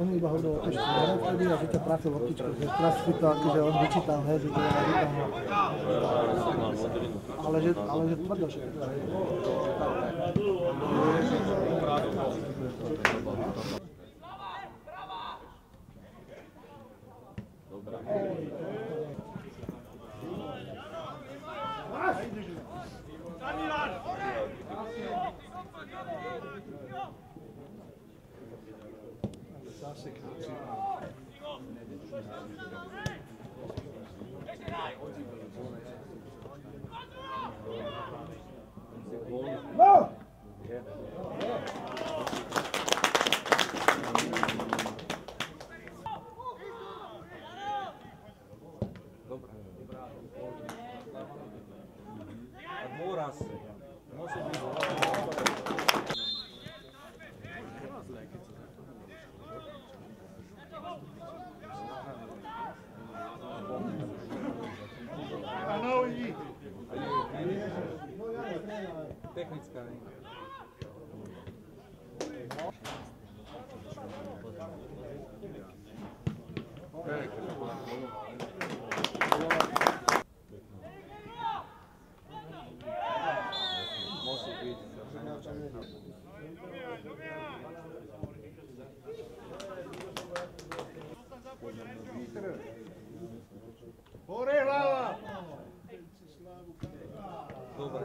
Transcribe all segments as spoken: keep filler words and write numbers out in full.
Oni iba hodou ešte vtedy a Vita trafil loptičku, že trafil to akože on vyčítal, hej, že to je vyčítal. Ale že, ale že tvrdo všetko. Technická linka. Hore hlava! Dobre.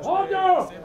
Ovdje!